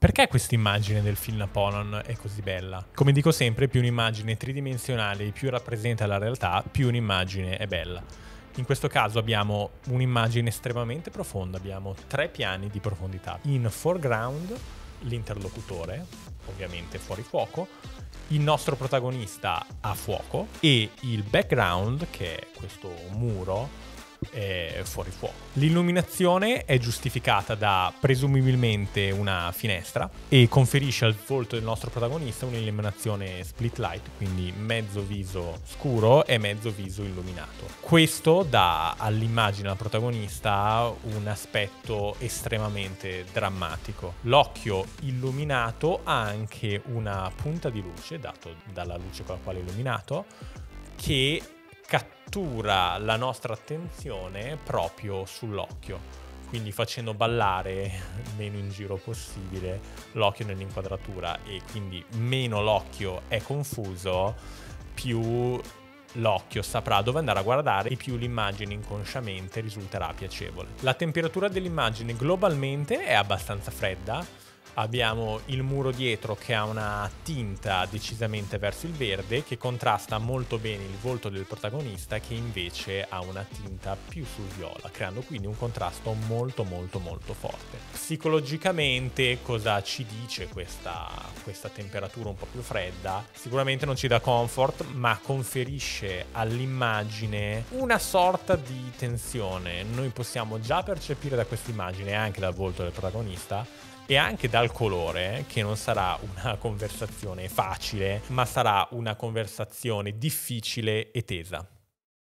Perché questa immagine del film Napoleon è così bella? Come dico sempre, più un'immagine è tridimensionale, più rappresenta la realtà, più un'immagine è bella. In questo caso abbiamo un'immagine estremamente profonda, abbiamo 3 piani di profondità. In foreground l'interlocutore, ovviamente fuori fuoco, il nostro protagonista a fuoco e il background, che è questo muro, fuori fuoco. L'illuminazione è giustificata da presumibilmente una finestra e conferisce al volto del nostro protagonista un'illuminazione split light, quindi mezzo viso scuro e mezzo viso illuminato. Questo dà all'immagine al protagonista un aspetto estremamente drammatico. L'occhio illuminato ha anche una punta di luce, dato dalla luce con la quale è illuminato, che cattura la nostra attenzione proprio sull'occhio, quindi facendo ballare meno in giro possibile l'occhio nell'inquadratura, e quindi meno l'occhio è confuso, più l'occhio saprà dove andare a guardare e più l'immagine inconsciamente risulterà piacevole. La temperatura dell'immagine globalmente è abbastanza fredda. Abbiamo il muro dietro che ha una tinta decisamente verso il verde, che contrasta molto bene il volto del protagonista, che invece ha una tinta più sul viola, creando quindi un contrasto molto forte. Psicologicamente cosa ci dice questa temperatura un po' più fredda? Sicuramente non ci dà comfort, ma conferisce all'immagine una sorta di tensione. Noi possiamo già percepire da questa immagine, anche dal volto del protagonista, e anche dal colore, che non sarà una conversazione facile, ma sarà una conversazione difficile e tesa.